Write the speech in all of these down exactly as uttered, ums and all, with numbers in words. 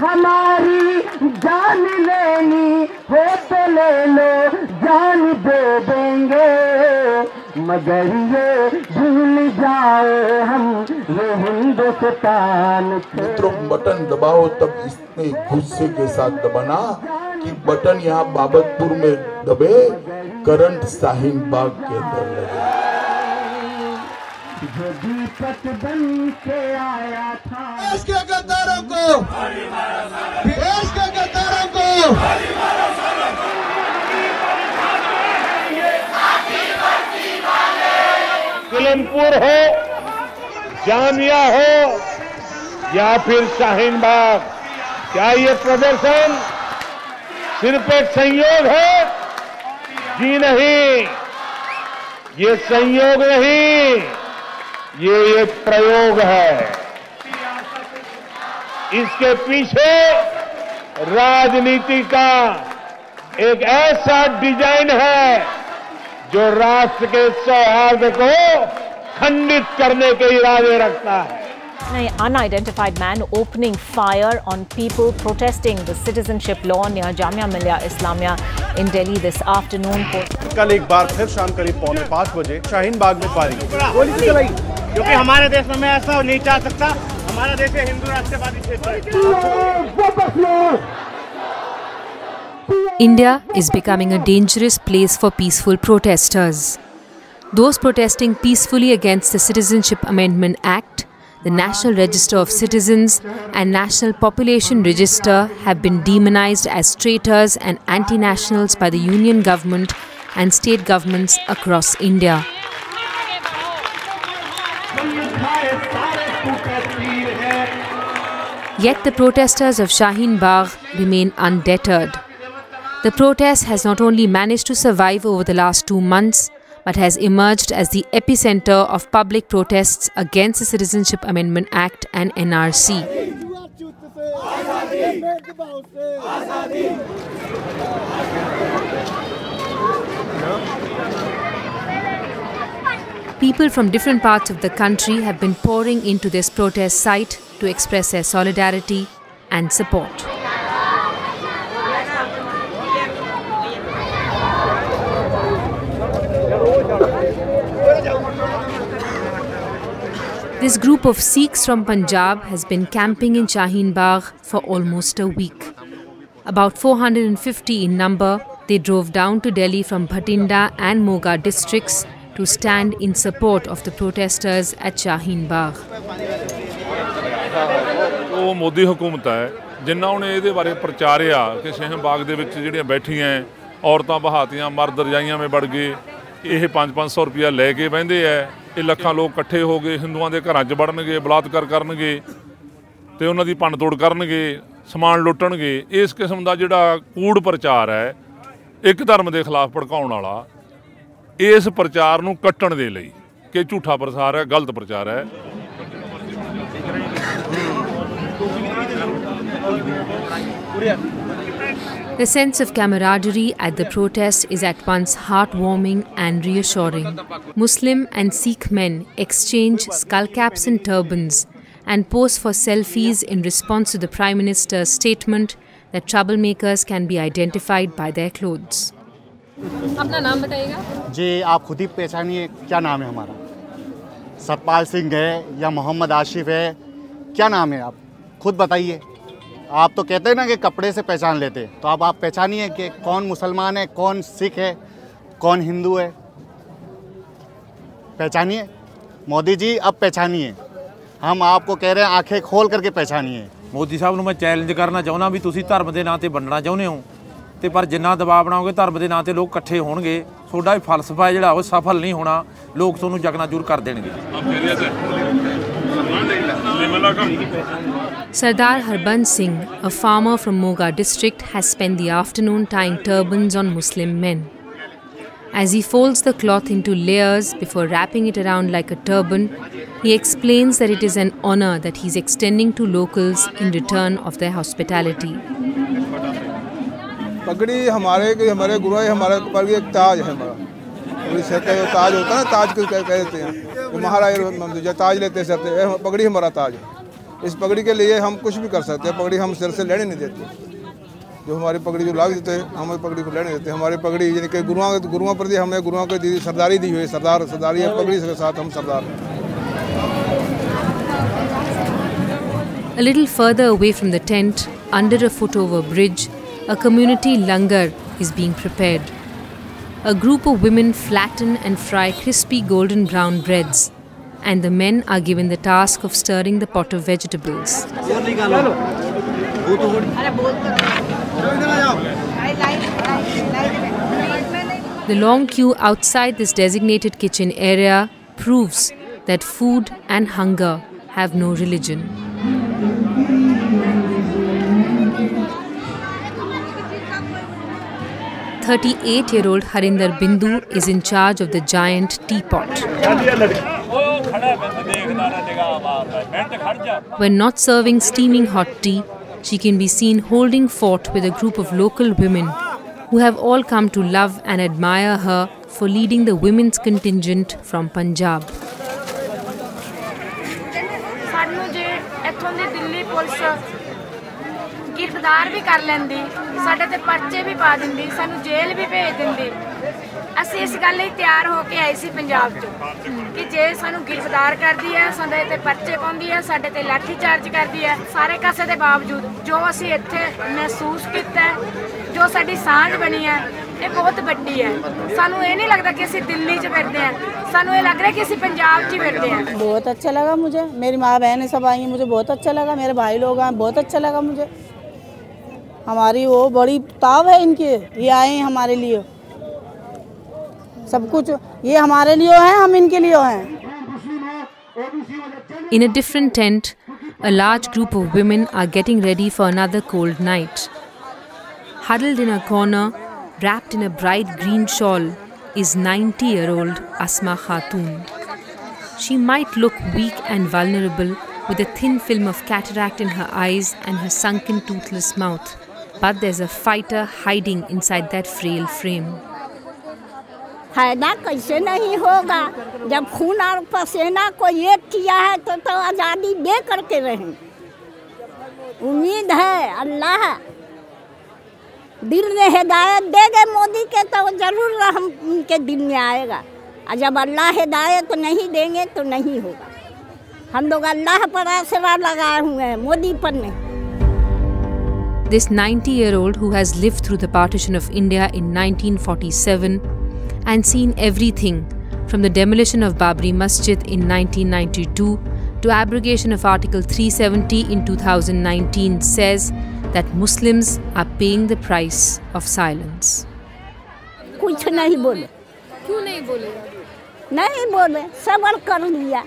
हमारी जान लेनी हो तो ले लो, जान दे देंगे, मगर ये भूल जाओ हम ये हिंदुस्तान। मित्रों, बटन दबाओ तब इतने गुस्से के साथ दबाना कि बटन यहाँ बाबतपुर में दबे, करंट शाहीन बाग के अंदर लगे। जो दीपक बन के आया था देश के गद्दारों को, देश के गद्दारों को किलनपुर हो, जामिया हो या फिर शाहीन बाग, क्या ये प्रदर्शन सिर्फ एक संयोग है? जी नहीं, ये संयोग नहीं, ये एक प्रयोग है। इसके पीछे राजनीति का एक ऐसा डिजाइन है जो राष्ट्र के सौहार्द को खंडित करने के इरादे रखता है। An unidentified man opening fire on people protesting the citizenship law near Jamia Millia Islamia in Delhi this afternoon. कल एक बार फिर शाम करीब पौने पाँच बजे शाहीन बाग में फायरिंग, क्योंकि हमारे देश में ऐसा नहीं चाह सकता। हमारा देश है हिंदू राष्ट्रवादी क्षेत्र। India is becoming a dangerous place for peaceful protesters. Those protesting peacefully against the Citizenship Amendment Act, the National Register of Citizens and National Population Register have been demonized as traitors and anti-nationals by the union government and state governments across India. Yet the protesters of Shaheen Bagh remain undeterred. The protest has not only managed to survive over the last two months, but has emerged as the epicenter of public protests against the Citizenship Amendment Act and N R C. People from different parts of the country have been pouring into this protest site to express their solidarity and support. This group of Sikhs from Punjab has been camping in Shaheen Bagh for almost a week. About four hundred fifty in number, they drove down to Delhi from Bhatinda and Moga districts to stand in support of the protesters at Shaheen Bagh. वो मोदी हुकूमत है जिन्ना उन्हें ये बारे प्रचारिया कि शाहीन बाग दे विच जिहड़ियां बैठियां औरतां बहातियां मर्द रजाइयां में बढ़ गए, ये पाँच पाँच सौ रुपया लैके बहिंदे है, ये लखां लोग इकट्ठे हो गए, हिंदुआं दे घरां च वड़नगे, बलात्कार करनगे ते उन्हां दी भंन तोड़ करनगे, समान लुट्टणगे। इस किस्म दा जिहड़ा कूड़ प्रचार है एक धर्म के खिलाफ भड़काउण वाला, इस प्रचार नूं कट्टण दे लई कि झूठा प्रचार है, गलत प्रचार है। The sense of camaraderie at the protest is at once heartwarming and reassuring. Muslim and Sikh men exchange skullcaps and turbans and pose for selfies in response to the Prime Minister's statement that troublemakers can be identified by their clothes. अपना नाम बताइएगा जी, आप खुद ही पहचानिए क्या नाम है हमारा, सतपाल सिंह है या मोहम्मद आशिफ है, क्या नाम है आप खुद बताइए। आप तो कहते हैं ना कि कपड़े से पहचान लेते हैं, तो अब आप पहचानिए कि कौन मुसलमान है, कौन सिख है, कौन हिंदू है, पहचानिए। मोदी जी अब पहचानिए, हम आपको कह रहे हैं आंखें खोल करके पहचानिए। मोदी साहब को मैं चैलेंज करना चाहना भी तुसी धर्म के नाँ से बनना चाहते हो तो पर जिन्ना दबाव बनाओगे धर्म के नाँ से लोग इकट्ठे होंगे, थोड़ा भी फलसफा है जो सफल नहीं होना, लोग थोड़ा जगनाजूर कर देंगे। Sardar Harban Singh, a farmer from Moga district, has spent the afternoon tying turbans on Muslim men. As he folds the cloth into layers before wrapping it around like a turban, he explains that it is an honor that he's extending to locals in return of their hospitality. पगड़ी हमारे के हमारे गुरु है, हमारे ऊपर एक ताज है हमारा, उसे कहते ताज होता है ना, ताज को कहते हैं, महाराज ताज लेते हैं, पगड़ी हमारा ताज है। इस पगड़ी के लिए हम कुछ भी कर सकते हैं। पगड़ी हम सिर से लेने नहीं देते, जो हमारी पगड़ी जो लाग देते हैं हमारी पगड़ी को लेने देते हैं। हमारी पगड़ी यानी कि गुरुआ गुरुआ प्रति हमें गुरुआ को दी सरदारी दी हुई सरदार सरदारी है, पगड़ी के साथ हम सरदार हैं। A little further away from the tent, under a foot-over bridge, a community langar is being prepared. A group of women flatten and fry crispy golden brown breads, and the men are given the task of stirring the pot of vegetables. The long queue outside this designated kitchen area proves that food and hunger have no religion. thirty-eight-year-old Harinder Bindu is in charge of the giant teapot. When not serving steaming hot tea, she can be seen holding fort with a group of local women who have all come to love and admire her for leading the women's contingent from Punjab. गिरफ्तार भी कर लेंदी, साढ़े ते पर्चे भी पा देंदी, सानू jail भी भेज देंदी। असीं इस गल लई तैयार हो के आए सी पंजाब चों कि जे सानू गिरफ्तार करदी है, साडे ते पर्चे पाउंदी है, साडे ते लाठी चार्ज करदी है। सारे कासे दे बावजूद जो असीं इत्थे महसूस कीता है, जो साडी सांझ बनी है, ये बहुत वड्डी है। सानू ये नहीं लगता कि असीं दिल्ली च फिरदे हैं, सानू ये लग रहा है कि असीं पंजाब च फिरदे हैं। बहुत अच्छा लगा मुझे, मेरी माँ बहनें सब आई हैं, मुझे बहुत अच्छा लगा, मेरे भाई लोग आए, बहुत अच्छा लगा मुझे। हमारी वो बड़ी ताव है इनके, ये आए हमारे लिए, सब कुछ ये हमारे लिए हैं, हम इनके लिए हैं। In a different tent, a large group of women are getting ready for another cold night. Huddled in a corner, wrapped in a bright green shawl, is ninety-year-old Asma Khatun. She might look weak and vulnerable, with a thin film of cataract in her eyes and her sunken toothless mouth. But there's a fighter hiding inside that frail frame. फायदा कैसे नहीं होगा जब खून और पसीना को एक किया है तो तो आजादी दे करके रहें। उम्मीद है अल्लाह दिल में हिदायत देगा मोदी के तो जरूर हम उनके दिल में आएगा। और जब अल्लाह हिदायत नहीं देंगे तो नहीं होगा। हम लोग अल्लाह पर आसरा लगाए हुए हैं, मोदी पर नहीं। This ninety-year-old who has lived through the partition of India in nineteen forty-seven and seen everything from the demolition of Babri Masjid in nineteen ninety-two to abrogation of Article three seventy in two thousand nineteen says that Muslims are paying the price of silence. कुछ नहीं बोले। क्यों नहीं बोले? नहीं बोले, सबर कर लिया।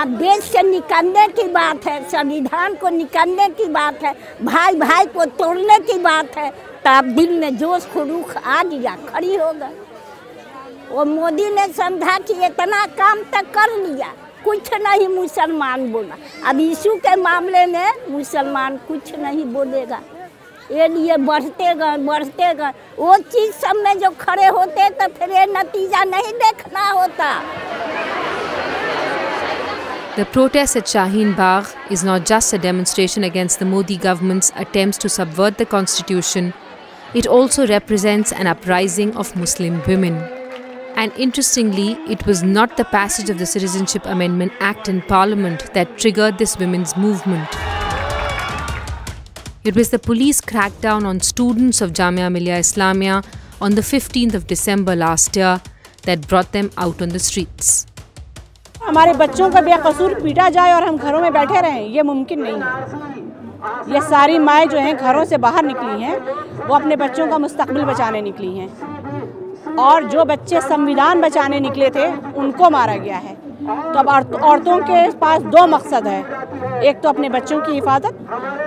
आप देश से निकालने की बात है, संविधान को निकालने की बात है, भाई भाई को तोड़ने की बात है, तो आप दिल में जोश खुरूख आ गया, खड़ी हो गई। वो मोदी ने समझा कि इतना काम तक कर लिया, कुछ नहीं मुसलमान बोला। अब इशू के मामले में मुसलमान कुछ नहीं बोलेगा। ये लिए बढ़ते गए बढ़ते गए वो चीज़ सब में जो खड़े होते तो फिर ये नतीजा नहीं देखना होता। The protest at Shaheen Bagh is not just a demonstration against the Modi government's attempts to subvert the constitution, it also represents an uprising of Muslim women. And interestingly, it was not the passage of the Citizenship Amendment Act in Parliament that triggered this women's movement. It was the police crackdown on students of Jamia Millia Islamia on the fifteenth of December last year that brought them out on the streets. हमारे बच्चों को बेकसूर पीटा जाए और हम घरों में बैठे रहें, ये मुमकिन नहीं है। ये सारी माएँ जो हैं घरों से बाहर निकली हैं, वो अपने बच्चों का मुस्तकबिल बचाने निकली हैं, और जो बच्चे संविधान बचाने निकले थे उनको मारा गया है। तो अब औरतों के पास दो मकसद है, एक तो अपने बच्चों की हिफाजत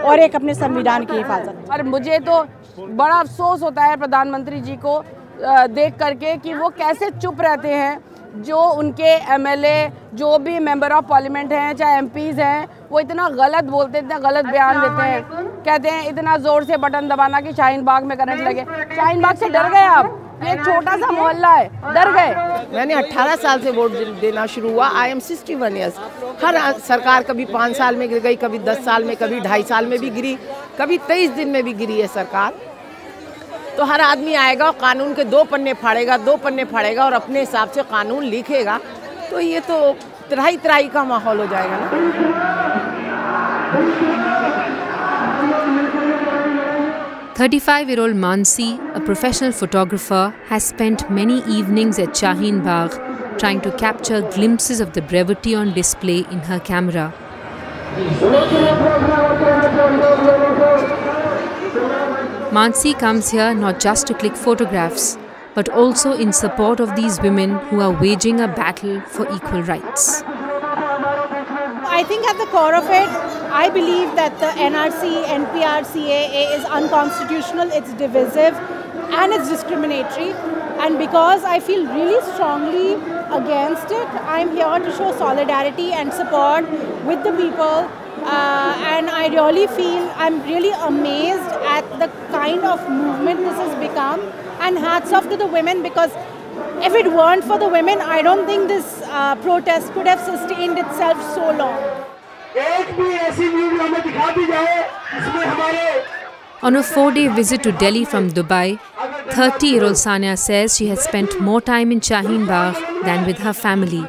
और एक अपने संविधान की हिफाजत। और मुझे तो बड़ा अफसोस होता है प्रधानमंत्री जी को देख करके कि वो कैसे चुप रहते हैं। जो उनके एम एल ए, जो भी मेंबर ऑफ पार्लियामेंट हैं, चाहे एम पीज़ हैं, वो इतना गलत बोलते हैं, इतना गलत बयान देते हैं। कहते हैं इतना ज़ोर से बटन दबाना कि शाहीन बाग में करंट लगे। शाहीन बाग से डर गए आप? ये छोटा सा मोहल्ला है, डर गए। मैंने अठारह साल से वोट देना शुरू हुआ। I am sixty one years. हर सरकार कभी पाँच साल में गिर गई, कभी दस साल में, कभी ढाई साल में भी गिरी, कभी तेईस दिन में भी गिरी है सरकार। तो हर आदमी आएगा, कानून के दो पन्ने फाड़ेगा, दो पन्ने फाड़ेगा और अपने हिसाब से कानून लिखेगा। तो ये तो तराई तराई का माहौल हो जाएगा ना। thirty-five-year-old Mansi, a professional photographer, has spent many evenings at Shaheen Bagh trying to capture glimpses of the brevity on display in her camera. Mansi comes here not just to click photographs, but also in support of these women who are waging a battle for equal rights. I think at the core of it, I believe that the N R C, N P R, C A A is unconstitutional, it's divisive and it's discriminatory, and because I feel really strongly against it, I'm here to show solidarity and support with the people, uh, and I really feel, I'm really amazed at the kind of movement this has become, and hats off to the women, because if it weren't for the women, I don't think this uh, protest could have sustained itself so long. On a four-day visit to Delhi from Dubai, thirty-year-old Sanya says she has spent more time in Shaheen Bagh than with her family.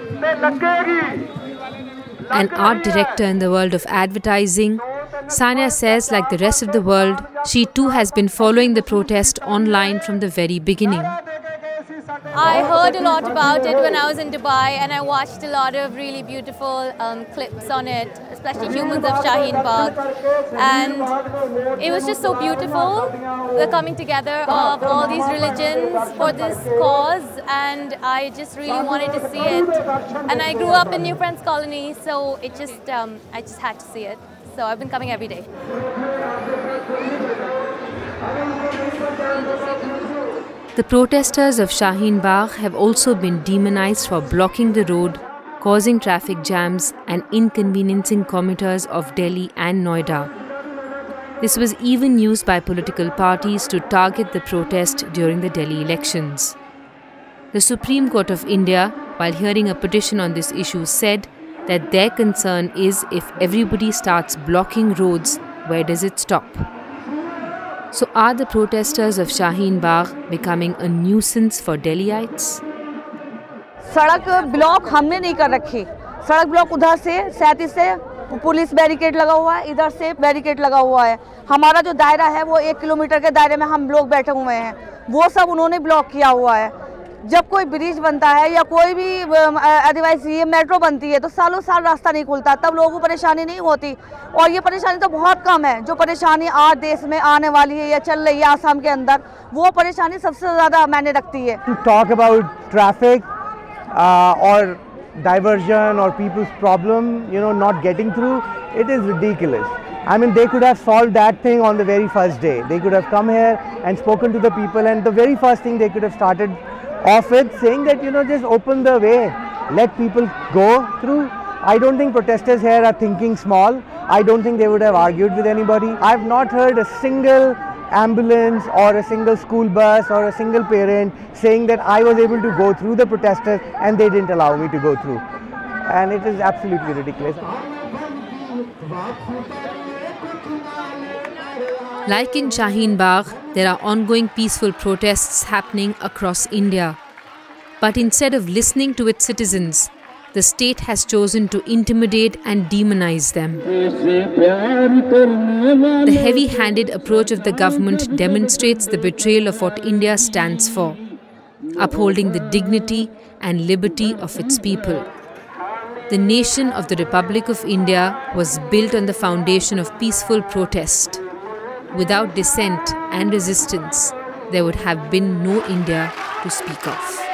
An art director in the world of advertising, Sanya says like the rest of the world, she too has been following the protest online from the very beginning. I heard a lot about it when I was in Dubai, and I watched a lot of really beautiful um, clips on it, especially Humans of Shaheen Bagh, and it was just so beautiful, the coming together of all these religions for this cause, and I just really wanted to see it. And I grew up in New Friends Colony, so it just um, I just had to see it, so I've been coming every day. The protesters of Shaheen Bagh have also been demonized for blocking the road, causing traffic jams and inconveniencing commuters of Delhi and Noida. This was even used by political parties to target the protest during the Delhi elections. The Supreme Court of India, while hearing a petition on this issue, said that their concern is if everybody starts blocking roads, where does it stop? So are the protesters of Shaheen Bagh becoming a nuisance for Delhiites? सड़क block हमने नहीं कर रखी। सड़क block उधर से सैंतीस से पुलिस बैरिकेड लगा हुआ है, इधर से बैरिकेड लगा हुआ है। हमारा जो दायरा है वो एक किलोमीटर के दायरे में हम लोग बैठे हुए हैं, वो सब उन्होंने ब्लॉक किया हुआ है। जब कोई ब्रिज बनता है या कोई भी अदरवाइज ये मेट्रो बनती है तो सालों साल रास्ता नहीं खुलता, तब लोगों को परेशानी नहीं होती। और ये परेशानी तो बहुत कम है, जो परेशानी आज देश में आने वाली है या चल रही है आसाम के अंदर, वो परेशानी सबसे ज़्यादा मायने रखती है। टू टॉक अबाउट ट्रैफिक और डाइवर्जन और people's problem, you know, not getting through, it is ridiculous. I mean, they could have solved that thing on the very first day. They could have come here and spoken to the people, and the very first thing they could have started off with saying that, you know, just open the way, let people go through. I don't think protesters here are thinking small. I don't think they would have argued with anybody. I've not heard a single ambulance or a single school bus or a single parent saying that I was able to go through the protesters and they didn't allow me to go through. And it is absolutely ridiculous. Like in Shaheen Bagh, there are ongoing peaceful protests happening across India. But instead of listening to its citizens, the state has chosen to intimidate and demonize them. The heavy-handed approach of the government demonstrates the betrayal of what India stands for, upholding the dignity and liberty of its people. The nation of the Republic of India was built on the foundation of peaceful protest. Without dissent and resistance, there would have been no India to speak of.